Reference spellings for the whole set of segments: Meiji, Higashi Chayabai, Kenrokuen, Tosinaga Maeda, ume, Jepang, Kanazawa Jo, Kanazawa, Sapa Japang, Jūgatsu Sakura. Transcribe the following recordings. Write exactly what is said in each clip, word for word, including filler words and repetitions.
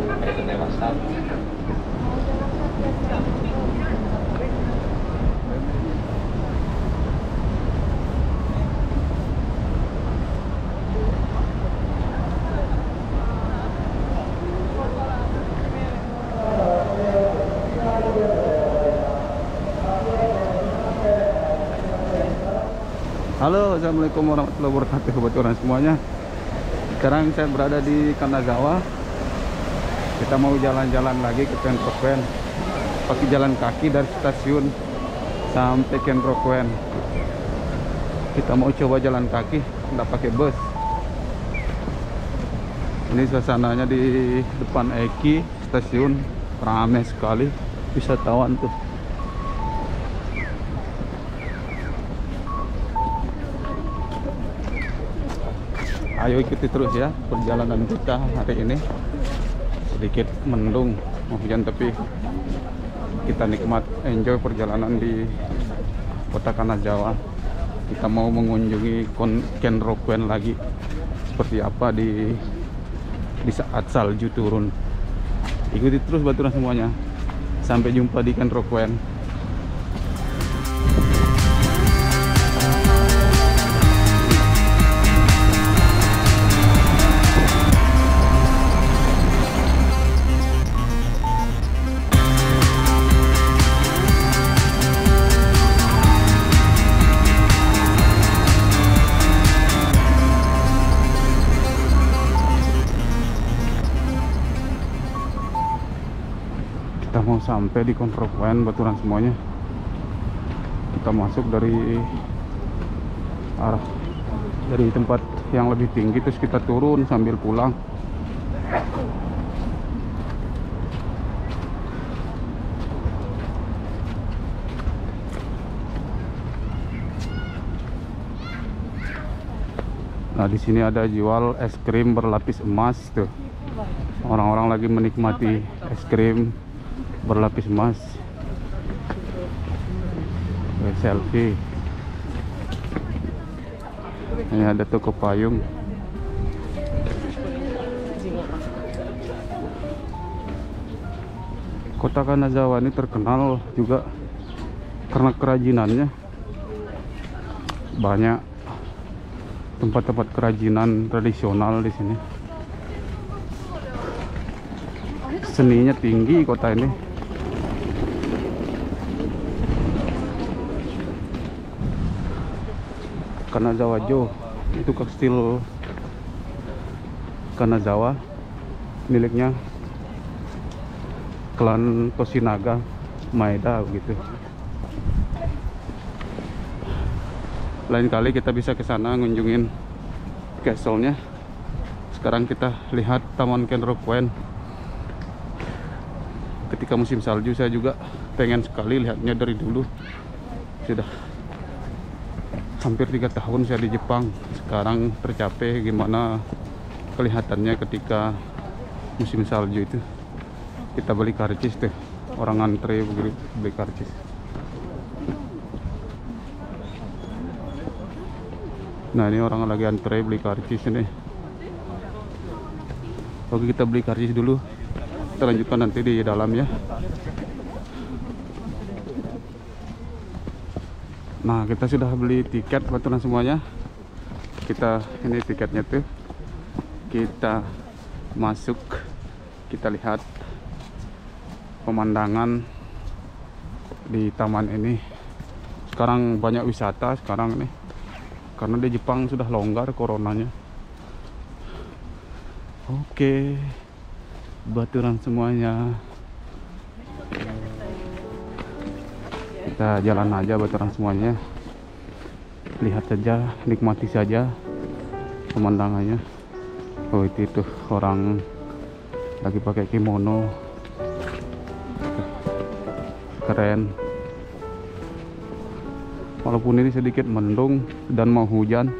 ありがとうございました。Halo, assalamualaikum warahmatullahi wabarakatuh buat orang semuanya. Sekarang saya berada di Kanazawa. Kita mau jalan-jalan lagi ke Kenrokuen, pakai jalan kaki dari stasiun sampai Kenrokuen. Kita mau coba jalan kaki, nggak pakai bus. Ini suasananya di depan Eki stasiun, ramai sekali wisatawan tuh. Ayo ikuti terus ya perjalanan kita hari ini. Sedikit mendung, mau hujan, tapi kita nikmat enjoy perjalanan di kota Kanazawa. Kita mau mengunjungi Kenrokuen lagi, seperti apa di di saat salju turun. Ikuti terus baturan semuanya. Sampai jumpa di Kenrokuen. Kita mau sampai di Kenrokuen baturan semuanya. Kita masuk dari arah dari tempat yang lebih tinggi, terus kita turun sambil pulang. Nah, di sini ada jual es krim berlapis emas tuh. Orang-orang lagi menikmati es krim berlapis emas. Selfie. Ini ada toko payung. Kota Kanazawa ini terkenal juga karena kerajinannya. Banyak tempat-tempat kerajinan tradisional di sini. Seninya tinggi kota ini. Kanazawa Jo itu kastil Kanazawa miliknya klan Tosinaga Maeda begitu. Lain kali kita bisa ke sana ngunjungin castle-nya. Sekarang kita lihat Taman Kenrokuen. Ketika musim salju saya juga pengen sekali lihatnya dari dulu. Sudah hampir tiga tahun saya di Jepang, sekarang tercapai gimana kelihatannya ketika musim salju itu. Kita beli karcis tuh, orang antre begitu beli karcis. Nah, ini orang lagi antre beli karcis ini. Oke, kita beli karcis dulu, kita lanjutkan nanti di dalam ya. Nah, kita sudah beli tiket baturan semuanya. Kita ini tiketnya tuh. Kita masuk, kita lihat pemandangan di taman ini. Sekarang banyak wisata sekarang nih, karena di Jepang sudah longgar coronanya. Oke, baturan semuanya. Kita jalan aja baturan semuanya, lihat saja, nikmati saja pemandangannya. Oh, itu tuh orang lagi pakai kimono, keren. Walaupun ini sedikit mendung dan mau hujan,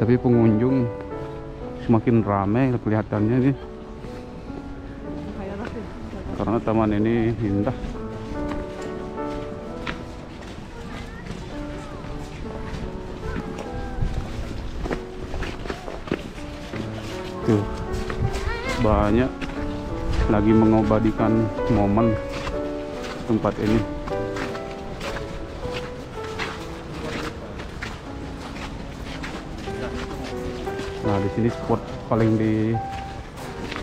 tapi pengunjung semakin ramai kelihatannya nih, karena taman ini indah. Tuh, banyak lagi mengabadikan momen tempat ini. Nah, di sini spot paling di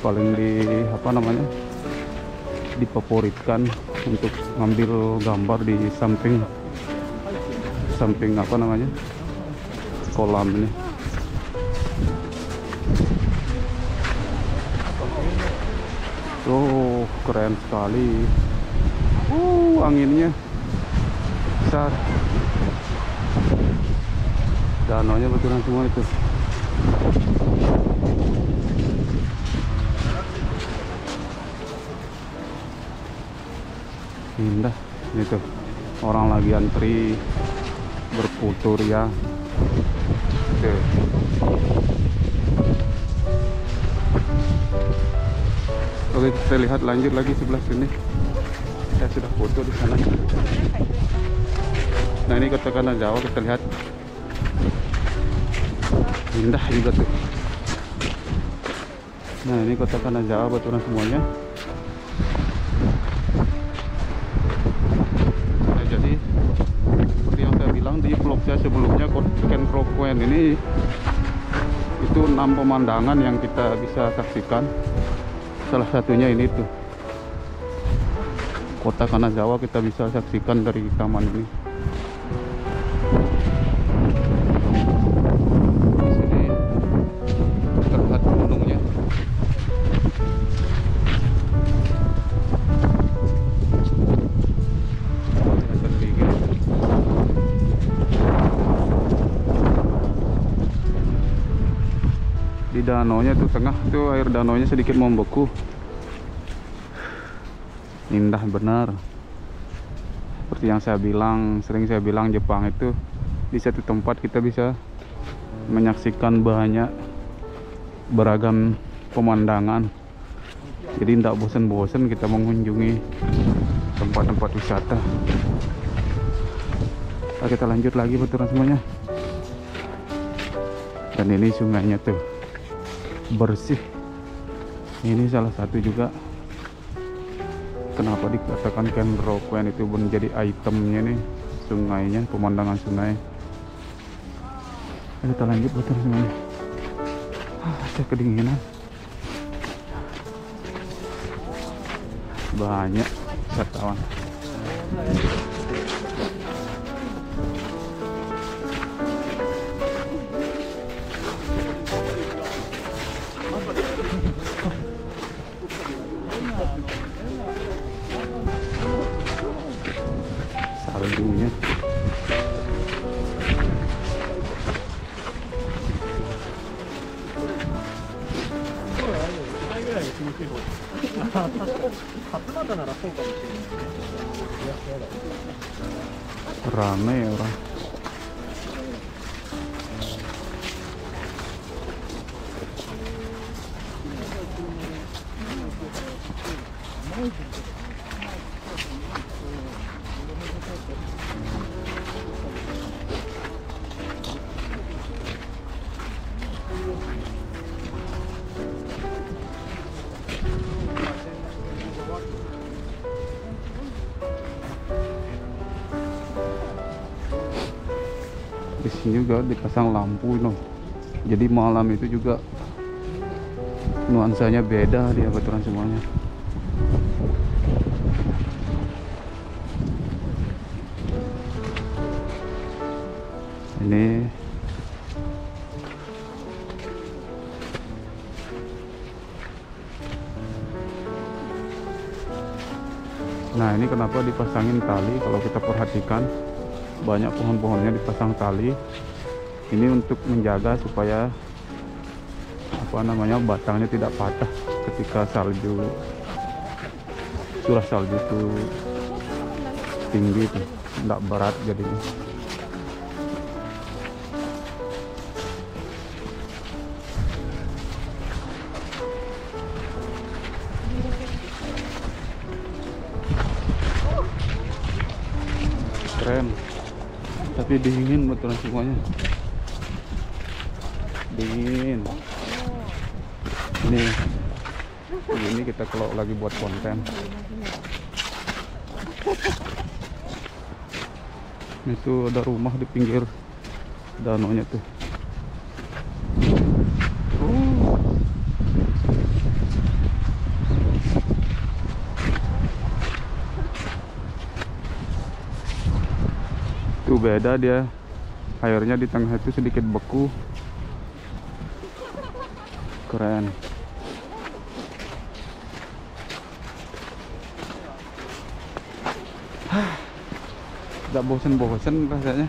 paling di apa namanya? Difavoritkan untuk ngambil gambar di samping samping apa namanya? Kolam ini. Oh, keren sekali. Uh, anginnya besar. Danaunya betulan semua itu. Indah gitu. Orang lagi antri berputur ya. Oke. Oke, kita lihat lanjut lagi sebelah sini. Saya sudah foto di sana. Nah, ini kota Kanazawa, kita lihat. Indah juga tuh. Nah, ini kota Kanazawa baturan semuanya. Nah, jadi seperti yang saya bilang di vlog saya sebelumnya, Kenrokuen ini itu enam pemandangan yang kita bisa saksikan. Salah satunya ini tuh. Kota Kanazawa kita bisa saksikan dari taman ini. Danaunya tuh tengah tuh, air danaunya sedikit membeku. Indah benar. Seperti yang saya bilang, sering saya bilang, Jepang itu di satu tempat kita bisa menyaksikan banyak beragam pemandangan. Jadi tidak bosan-bosan kita mengunjungi tempat-tempat wisata. Nah, kita lanjut lagi betulan semuanya. Dan ini sungainya tuh bersih. Ini salah satu juga kenapa dikatakan Kenrokuen itu menjadi itemnya nih, sungainya, pemandangan sungai. Kita lanjut betul semuanya. Ah, saya kedinginan. Banyak wisatawan. Saljunya. Ramai orang. Di sini juga dipasang lampu no. Jadi malam itu juga nuansanya beda dia baturan semuanya. Ini nah ini kenapa dipasangin tali, kalau kita perhatikan banyak pohon-pohonnya dipasang tali ini untuk menjaga supaya apa namanya batangnya tidak patah ketika salju, curah salju itu tinggi tuh, tidak berat jadinya. Keren. Tapi dingin betul semuanya. Dingin. Ini Ini kita kalau lagi buat konten. Itu ada rumah di pinggir danaunya tuh. Oh. Tuh beda dia. Airnya di tengah itu sedikit beku. Keren. Tidak bosen-bosen rasanya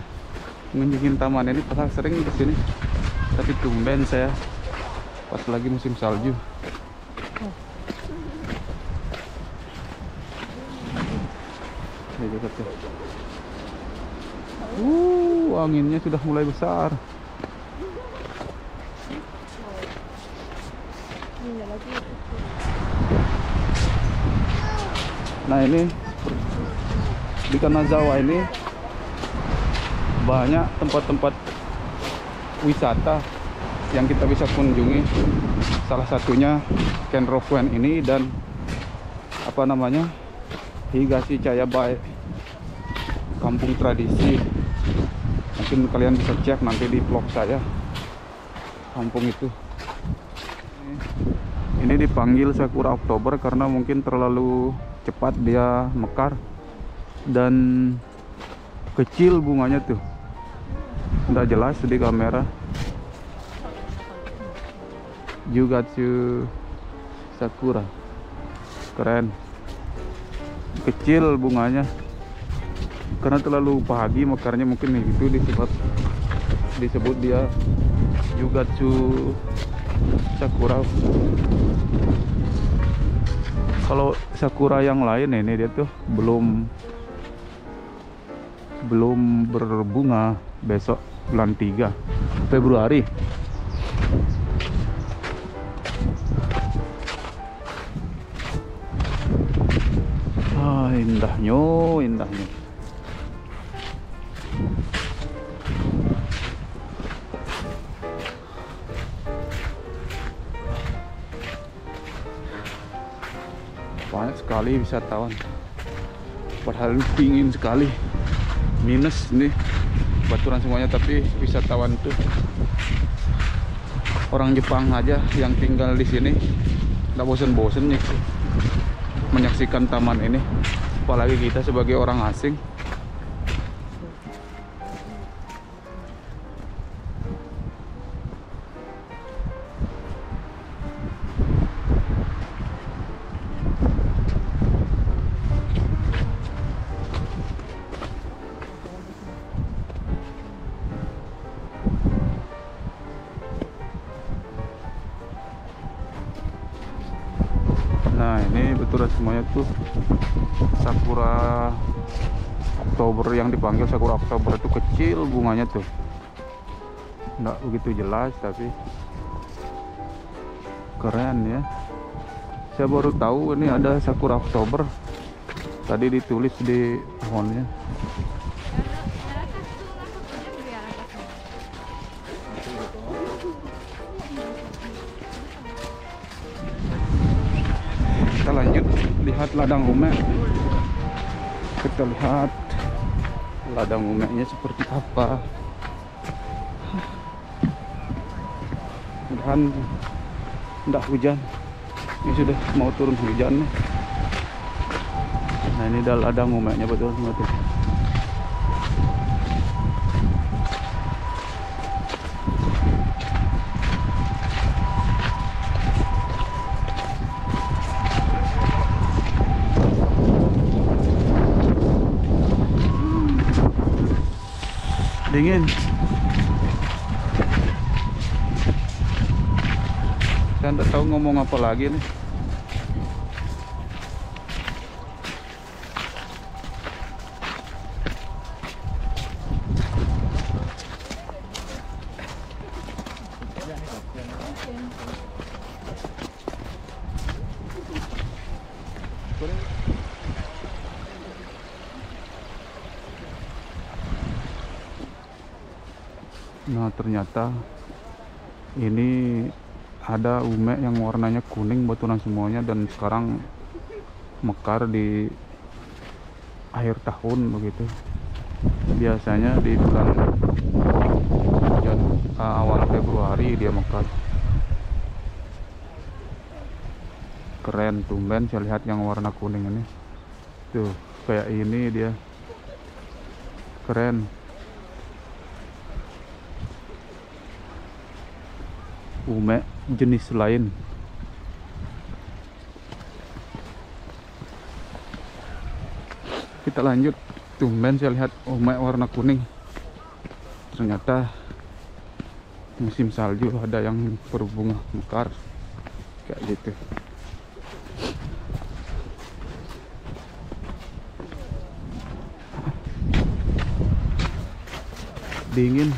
mengunjungi taman ini, pasal sering kesini tapi tumben saya pas lagi musim salju. Ini dekat ya. Uh, anginnya sudah mulai besar. Nah ini di Kanazawa ini banyak tempat-tempat wisata yang kita bisa kunjungi, salah satunya Kenrokuen ini dan apa namanya Higashi Chayabai, kampung tradisi. Mungkin kalian bisa cek nanti di vlog saya kampung itu. Ini dipanggil Sakura Oktober karena mungkin terlalu cepat dia mekar dan kecil bunganya tuh, tidak jelas di kamera. Jūgatsu Sakura, keren, kecil bunganya karena terlalu pagi mekarnya, mungkin itu disebut disebut dia Jūgatsu Sakura. Kalau sakura yang lain ini dia tuh belum belum berbunga, besok bulan tiga Februari. Ah, indahnya, indahnya. Banyak sekali wisatawan. Padahal dingin sekali. Minus nih baturan semuanya, tapi wisatawan tuh orang Jepang aja yang tinggal di sini nggak bosen-bosen nih menyaksikan taman ini, apalagi kita sebagai orang asing. Nah ini betulan semuanya tuh Sakura Oktober, yang dipanggil Sakura Oktober itu kecil bunganya tuh, nggak begitu jelas tapi keren ya. Saya baru tahu ini ada Sakura Oktober, tadi ditulis di pohonnya. Kita lanjut lihat ladang umek. Kita lihat ladang umeknya seperti apa. Mudah-mudahan tidak hujan. Ini sudah mau turun hujan. Nah ini adalah ladang umeknya, betul semua tuh. Dingin. Saya tidak tahu ngomong apa lagi nih. Nah ternyata ini ada ume yang warnanya kuning baturan semuanya dan sekarang mekar di akhir tahun begitu. Biasanya di bulan awal Februari dia mekar. Keren, tumben saya lihat yang warna kuning ini. Tuh, kayak ini dia. Keren. Ume jenis lain. Kita lanjut. Tumben saya lihat ume warna kuning. Ternyata musim salju ada yang berbunga mekar kayak gitu. Dingin,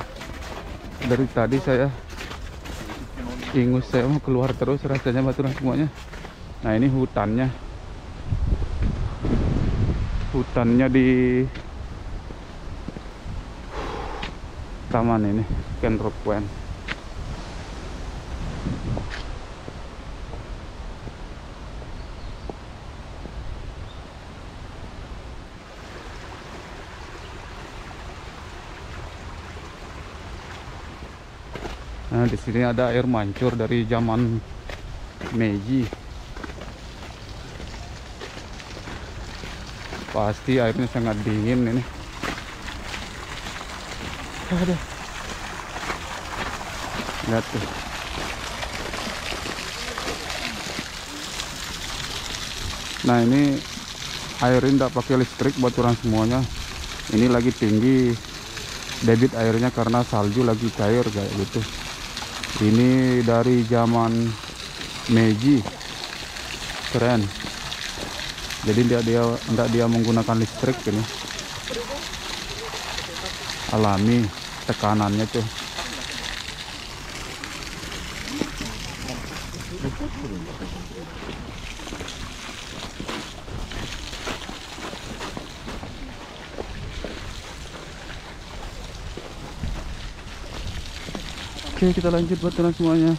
dari tadi saya ingus saya mau keluar terus rasanya baturan semuanya. Nah ini hutannya, hutannya di taman ini Kenrokuen. Nah, di sini ada air mancur dari zaman Meiji. Pasti airnya sangat dingin ini. Aduh. Lihat tuh. Nah, ini airin tidak pakai listrik baturan semuanya. Ini lagi tinggi debit airnya karena salju lagi cair kayak gitu. Ini dari zaman Meiji. Keren. Jadi dia dia enggak dia menggunakan listrik ini. Alami tekanannya tuh. Oke, kita lanjut baturan semuanya.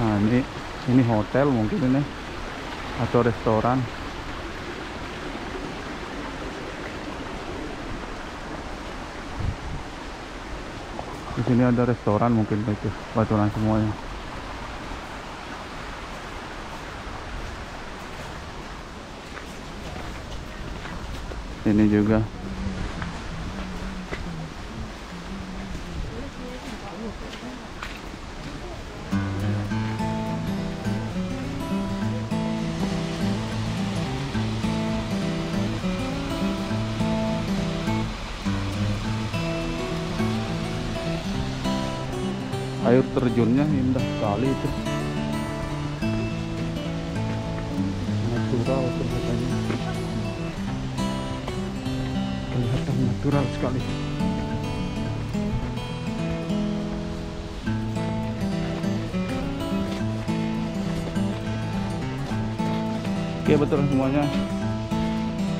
Nah, ini ini hotel mungkin ini atau restoran. Di sini ada restoran mungkin itu baturan semuanya. Ini juga. Air terjunnya indah sekali itu, natural kelihatannya, kelihatan natural sekali. Oke, betul semuanya,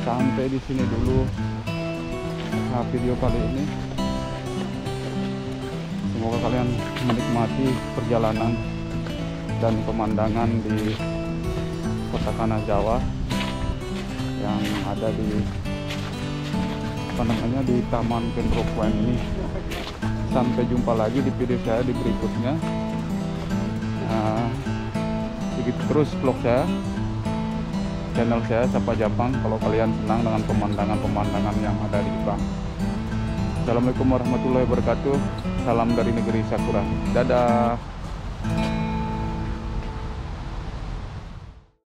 sampai di sini dulu nah, video kali ini. Semoga kalian menikmati perjalanan dan pemandangan di kota Kanazawa yang ada di apa namanya di Taman Kenrokuen ini. Sampai jumpa lagi di video saya di berikutnya. Nah, begitu terus vlog saya, channel saya Sapa Japang. Kalau kalian senang dengan pemandangan-pemandangan yang ada di Jepang. Assalamualaikum warahmatullahi wabarakatuh. Salam dari negeri Sakura. Dadah.